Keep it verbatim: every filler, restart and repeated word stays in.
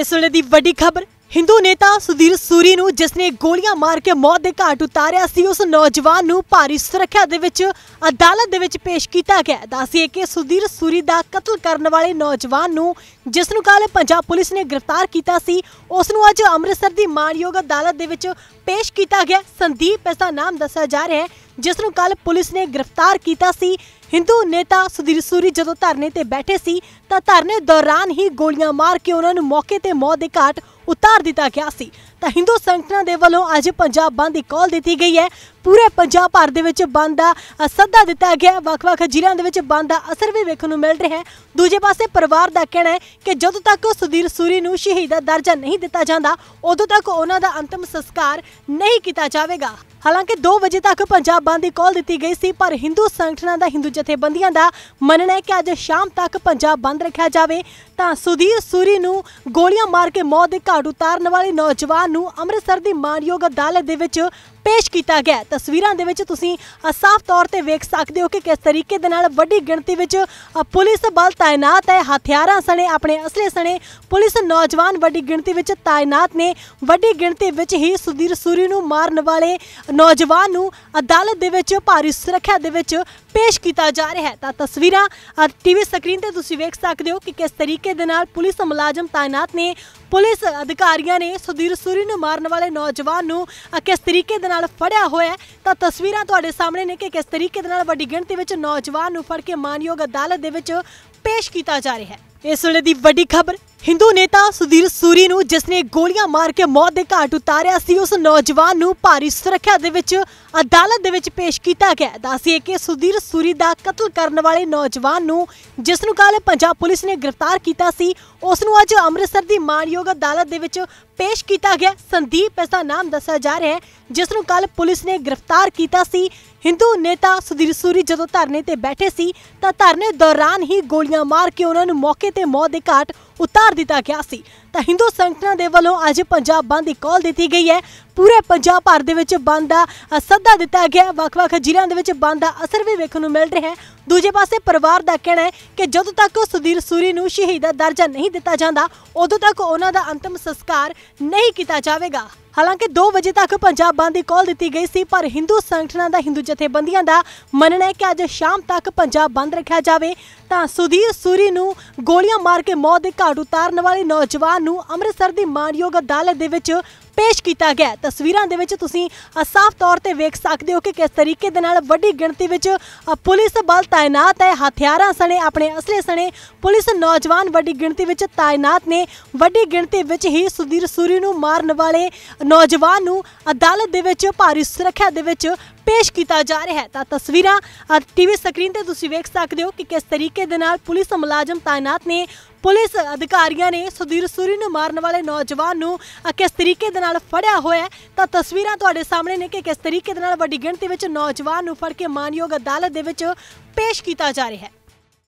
इस वेले दी वड्डी खबर हिंदू नेता सुधीर सूरी नू जिसने गोलियां मार के मौत के घाट उतारिया सी उस नौजवान नू भारी सुरक्षा दे विच अदालत दे विच पेश किया गया। दस्सिए कि सुधीर सूरी दा कत्ल करने वाले नौजवान नू जिस नू कल पंजाब पुलिस ने गिरफ्तार किया सी उस नू अज अमृतसर की माणयोग अदालत दे विच पेश किया गया। संदीप इसका नाम दस्सिया जा रहा है जिस नू कल पुलिस ने गिरफ्तार किया सी। हिंदू नेता सुधीर सूरी जदों धरने ते बैठे सी तां धरने दौरान ही गोलियां मार के उन्हां नूं मौके ते मौत दे घाट उतार दिता गया सी। तां हिंदू संगठनां दे वल्लों अज पंजाब बंद दी कॉल दिती गई है। पूरे पंजाब भर दे विच बंद दा सद्दा दिता गया। वख-वख जिलियां दे विच बंद दा असर भी वेखण नूं मिल रिहा है। दूजे पासे परिवार दा कहना है कि जदों तक सुधीर सूरी नूं शहीद दा दर्जा नहीं दिता जांदा उदों तक उन्हां दा अंतिम संस्कार नहीं कीता जावेगा। हालांकि दो बजे तक पंजाब बंद की कॉल दी गई सी पर हिंदू संगठनां दा हिंदू जथेबंदियां दा मनना है कि अज शाम तक पंजाब बंद रखा जाए। तां सुधीर सूरी नूं गोलियां मार के मौत दे घाट उतारन वाले नौजवान नूं अमृतसर दी माणयोग अदालत दे विच पेश किया गया। तस्वीरों के साफ तौर पर वेख सकते हो कि किस तरीके वड्डी गिणती पुलिस बल तैनात है। हथियारां सने अपने असले सने पुलिस नौजवान वड्डी गिणती तैनात ने। वड्डी गिणती ही सुधीर सूरी नूं मारन वाले नौजवान नूं अदालत दे विच भारी सुरक्षा दे विच पेश किया जा रहा है। तां तस्वीरां टीवी स्क्रीन ते तुसीं वेख सकते हो कि किस तरीके पुलिस मुलाजम तैनात ने। पुलिस अधिकारियों ने सुधीर सूरी नूं मारन वाले नौजवान नूं किस तरीके फड़िया होया है। तां तस्वीरां तुहाडे सामने ने कि किस तरीके वड्डी गिणती विच नौजवान नूं फड़ के माणयोग अदालत दे विच पेश किया जा रहा है। इस वेले दी वड्डी खबर हिंदू नेता सुधीर सूरी नूं जिसने गोलियां मार के मौत के घाट उतारिया सी उस नौजवान नूं भारी सुरक्षा दे विच अदालत दे विच पेश किया गया। दस्सिए कि सुधीर सूरी दा कत्ल करने वाले नौजवान नूं जिस नूं कल पंजाब पुलिस ने गिरफ्तार किया सी उस नूं अज अमृतसर की माणयोग अदालत दे विच पेश किया गया। संदीप इसका नाम दस्सिया जा रहा है जिस नूं कल पुलिस ने गिरफ्तार किया सी। हिंदू नेता सुधीर सूरी जदों धरने ते बैठे सी तां धरने दौरान ही गोलियां मार के उन्हां नूं मौके ते मौत के घाट उतार दिता गया सी। तां हिंदू संगठनां दे वल्लों अज पंजाब बंद दी कॉल दिती गई है। पूरे पंजाब भर दे विच बंद दा सद्दा दिता गया। वख-वख जिलियां दे विच बंद दा असर भी वेखण नूं मिल रिहा है। दूजे पासे परिवार का कहना है कि जदों तक सुधीर सूरी नूं शहीद दा दर्जा नहीं दिता जांदा उदों तक उन्हां दा अंतिम संस्कार नहीं किया जाएगा। हालांकि दो बजे तक पंजाब बंद की कॉल दी गई सी पर हिंदू संगठनां दा हिंदू जथेबंदियां दा मनना है कि अज शाम तक पंजाब बंद रखा जाए। तां सुधीर सूरी नूं गोलियां मार के मौत के घाट उतारन वाले नौजवान नूं अमृतसर की माणयोग अदालत दे विच पेश किया गया। तस्वीरों के साफ तौर पर वेख सकते हो कि किस तरीके वड्डी गिणती पुलिस बल तैनात है। हथियारां सने अपने असले सने पुलिस नौजवान वड्डी गिणती तैनात ने। वड्डी गिणती ही सुधीर सूरी नूं मारन वाले नौजवान नूं अदालत दे विच भारी सुरक्षा दे विच पेश किया जा रहा है। तां तस्वीरां टीवी स्क्रीन ते तुसीं वेख सकते हो कि किस तरीके पुलिस मुलाजम तैनात ने। पुलिस अधिकारियों ने सुधीर सूरी नूं मारन वाले नौजवान नूं किस तरीके फड़िया होया है। तां तस्वीरां तुहाडे सामने ने कि किस तरीके वड्डी गिणती नौजवान नूं फड़ के माणयोग अदालत दे विच पेश किया जा रहा है।